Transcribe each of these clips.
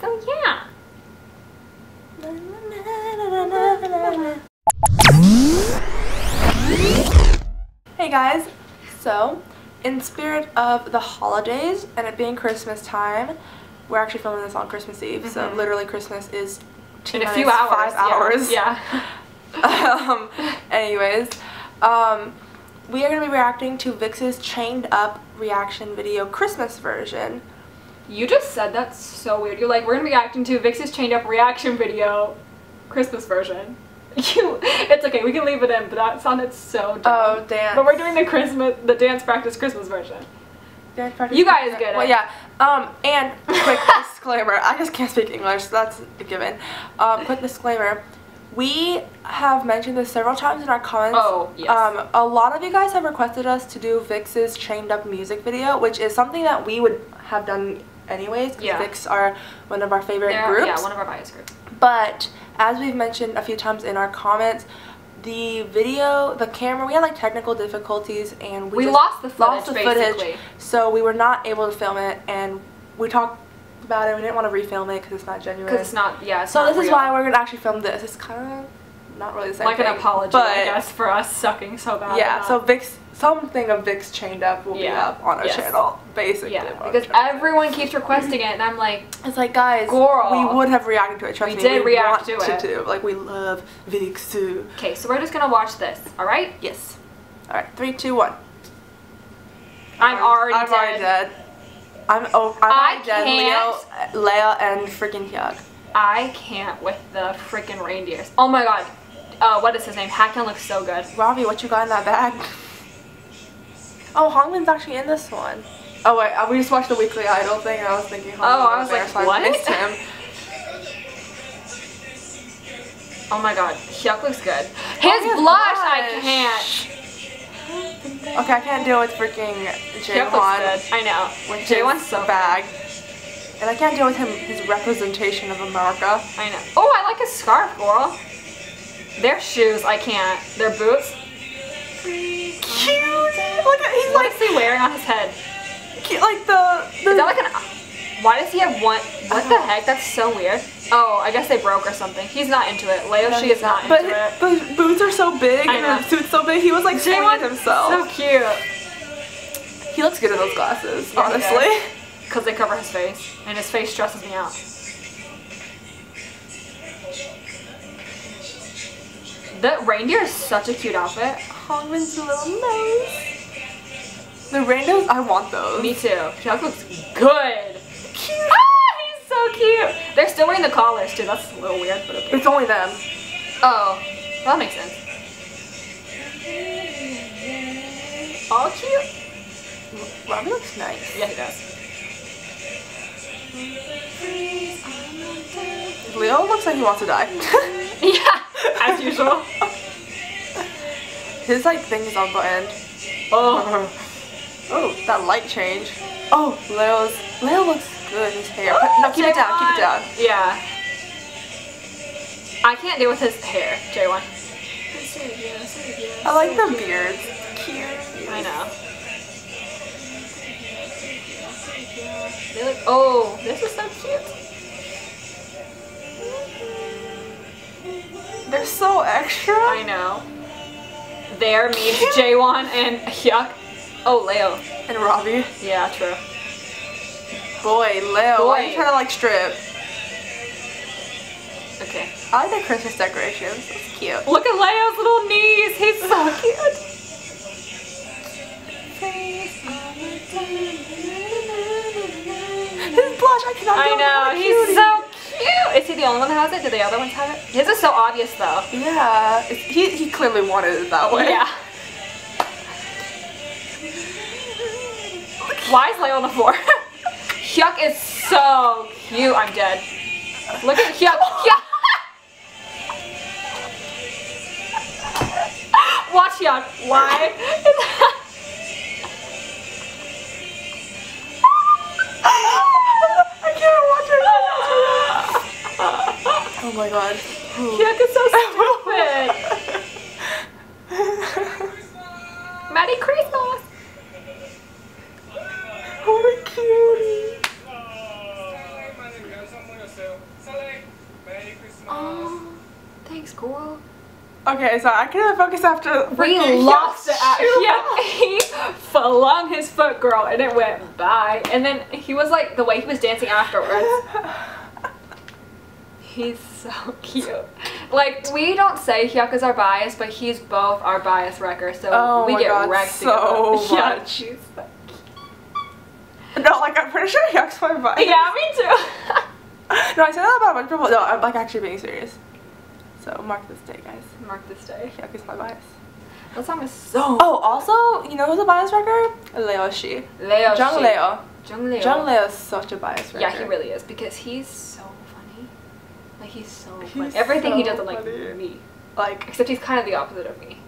So yeah. Hey guys, so in spirit of the holidays and it being Christmas time, we're actually filming this on Christmas Eve, mm-hmm. so literally Christmas is in a few hours. 5 hours. Yeah. We are going to be reacting to VIXX's Chained Up reaction video Christmas version. You just said that's so weird. You're like, we're going to be reacting to VIXX's Chained Up reaction video Christmas version. It's okay, we can leave it in, but that sounded so dumb. Oh, dance. But we're doing the dance practice Christmas version. Dance practice. You guys get it. Well, yeah. And quick disclaimer. I just can't speak English, so that's a given. Quick disclaimer. We have mentioned this several times in our comments. Oh, yes. A lot of you guys have requested us to do VIXX's Chained Up music video, which is something that we would have done anyways, because yeah. VIXX are one of our favorite groups. Yeah, one of our bias groups. But as we've mentioned a few times in our comments, the video, the camera, we had like technical difficulties and we just lost the footage, so we were not able to film it, and we talked about it. We didn't want to refilm it because it's not genuine. Because it's not, yeah. It's so not this real. Is why we're gonna actually film this. It's kind of not really the same like thing, an apology, but I guess, for us sucking so bad. Yeah. So VIXX, something of VIXX Chained Up will be up on our channel, basically. Yeah. Because everyone keeps requesting it, and I'm like, it's like, guys, girl, we would have reacted to it. Trust me, we did react to it. Like, we love VIXX too. Okay, so we're just gonna watch this. All right? Yes. All right. 3, 2, 1. I'm already dead. I'm dead. Leo and freaking Hyuk. I can't with the freaking reindeers. Oh my god. What is his name? Hakyeon looks so good. Robbie, what you got in that bag? Oh, Hongmin's actually in this one. Oh wait, we just watched the Weekly Idol thing and I was thinking Hongmin. Oh, I was like, so what? I missed him. Oh my god. Hyuk looks good. His blush, I can't. Okay, I can't deal with freaking Jaewon. I know. With Jaewon's so bag. Good. And I can't deal with him, his representation of America. I know. Oh, I like his scarf, girl. Their shoes, I can't. Their boots. Cute! Look at, he's like, what is he wearing on his head? Like the... Is that like an... Why does he have one... What the heck? That's so weird. Oh, I guess they broke or something. He's not into it. Leoshi is not into it. But his boots are so big and his suit's so big. He was like singing himself. So cute. He looks good in those glasses, honestly. Because they cover his face. And his face stresses me out. That reindeer is such a cute outfit. Hongmin's little nose. The reindeers, I want those. Me too. Hyuk looks good. Cute. So cute! They're still wearing the collars too. That's a little weird, but okay. It's only them. Oh, well, that makes sense. All cute. Robbie looks nice. Yeah, he does. Leo looks like he wants to die. Yeah, as usual. His like thing is on button. Oh, oh, that light change. Oh, Leo looks good. His hair. Oh, no, keep it down. Keep it down. Yeah. I can't deal with his hair, Jaewon. I like the beard. Cute. I know. They look. Oh, this is so cute. They're so extra. I know. There meets Jaewon and Hyuk. Oh, Leo. And Robbie. Yeah, true. Boy, Leo, why are you trying to like strip? Okay. I like the Christmas decorations. It's cute. Look at Leo's little knees. He's so cute. His blush, I cannot do it. I know, he's so cute. Is he the only one that has it? Do the other ones have it? His is so obvious though. Yeah. He clearly wanted it that way. Yeah. Why is Leo on the floor? Hyuk is so cute. I'm dead. Look at Hyuk. Hyuk. Watch Hyuk. Why? I can't watch her. Oh my god. Hyuk is so stupid. Merry Christmas. What a cutie. school. Okay, so I couldn't focus after we lost it. He flung his foot, girl, and it went by. And then he was like, the way he was dancing afterwards. He's so cute. Like, we don't say Hyuk is our bias, but he's both our bias wrecker. So we get wrecked so much. Yeah, so cute. No, like I'm pretty sure Hyuk's my bias. Yeah, me too. No, I said that about a bunch of people. No, I'm like actually being serious. So mark this day, guys. Mark this day. Hyuk is my bias. That song is so. Oh, also, you know who's a bias wrecker? Leo. Jung Leo. Jung Leo is such a bias wrecker. Yeah, he really is because he's so funny. Like he's so funny. Everything he doesn't like me. Like except he's kind of the opposite of me,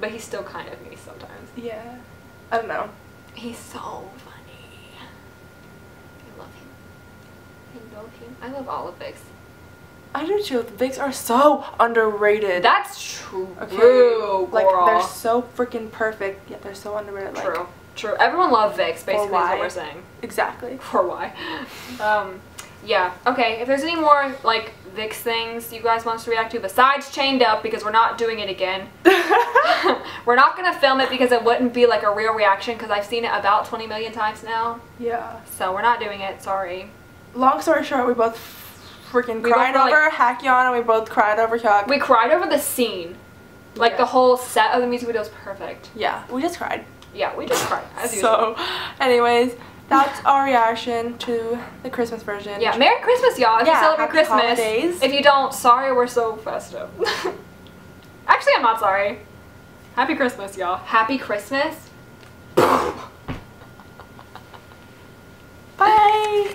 but he's still kind of me sometimes. Yeah. I don't know. He's so funny. I love him. I love him. I love all of VIXX. I do too. The VIXX are so underrated. That's true. Okay. Girl. Like they're so freaking perfect, yet they're so underrated. Like, true. Everyone loves VIXX, basically is what we're saying. Exactly. For why? Yeah. Okay. If there's any more like VIXX things you guys want us to react to besides Chained Up, because we're not doing it again. We're not gonna film it because it wouldn't be like a real reaction because I've seen it about 20 million times now. Yeah. So we're not doing it. Sorry. Long story short, we both. Freaking cried over Hakyeon and we both cried over Hyuk. We cried over the scene. Like the whole set of the music video was perfect. Yeah, we just cried. Yeah, we just cried. As usual. So, anyways, that's our reaction to the Christmas version. Yeah, Merry Christmas, y'all. If you celebrate Christmas. Holidays. If you don't, sorry, we're so festive. Actually, I'm not sorry. Happy Christmas, y'all. Happy Christmas. Bye.